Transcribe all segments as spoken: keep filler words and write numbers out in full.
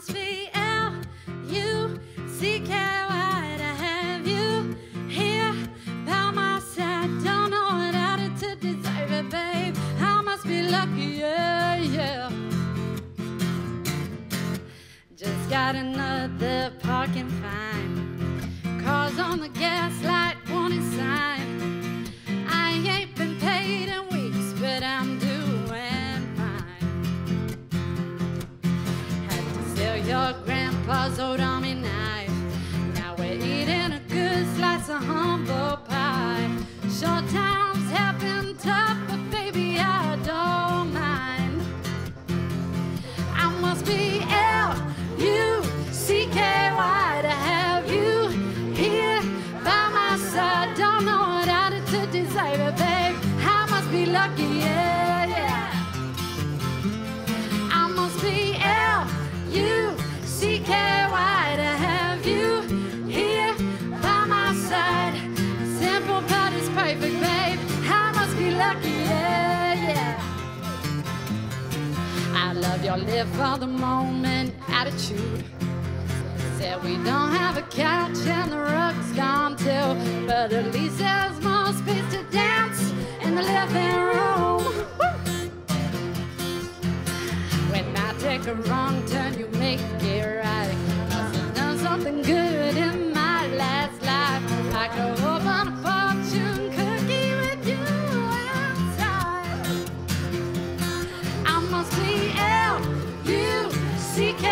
pronounced V L U C K. Just got another parking fine, cars on the gas light warning sign. I ain't been paid in weeks, but I'm doing fine. Had to sell your grandpa's old army knife, now we're eating a good slice of humble pie. Short times have been tough, but baby I don't mind. I must be L U C K Y to have you here by my side. Don't know what attitude to deserve it, babe. I must be lucky, yeah, yeah. I must be L U C K Y to have you here by my side. Simple but it's perfect, babe. I must be lucky, yeah, yeah. I love your live for the moment attitude. Said we don't have a couch and the rug's gone too, but at least there's more space to dance in the living room. When I take a wrong turn, you make it right. Must have done something good in my last life. I could open a fortune cookie with you outside. I must be L U C K Y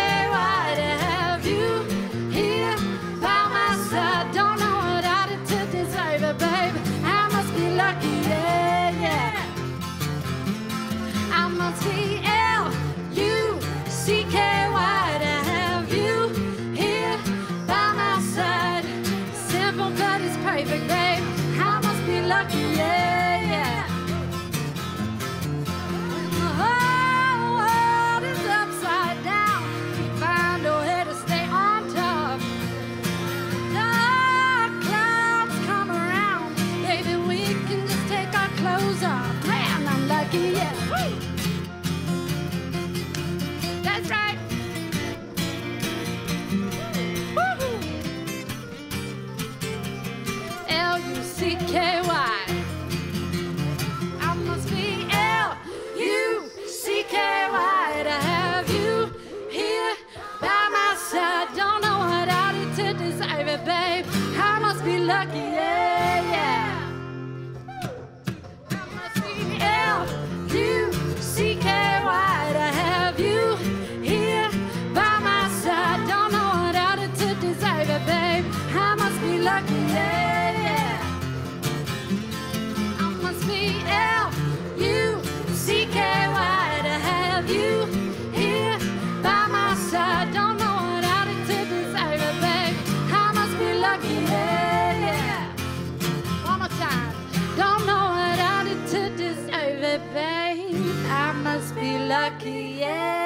to have you here by my side. Don't know what I did to deserve it, babe. I must be lucky, yeah, yeah. I must be L U C K Y to have you here by my side. Simple but it's perfect, babe. I must be lucky, yeah, yeah. Man, I'm lucky, yeah. Woo! That's right. Woo-hoo. L U C K Y. I must be L U C K Y to have you here by my side. Don't know what I did to deserve it, babe. I must be lucky, yeah, yeah. L U C K Y to have you here by my side. Don't know what I did to deserve it, babe. I must be lucky, yeah, yeah. I must be L U C K Y to have you here by my side. Don't know what I did to deserve it, babe. I must be lucky, yeah, yeah. One more time. Don't know what I did to deserve it, babe. I must be lucky, yeah.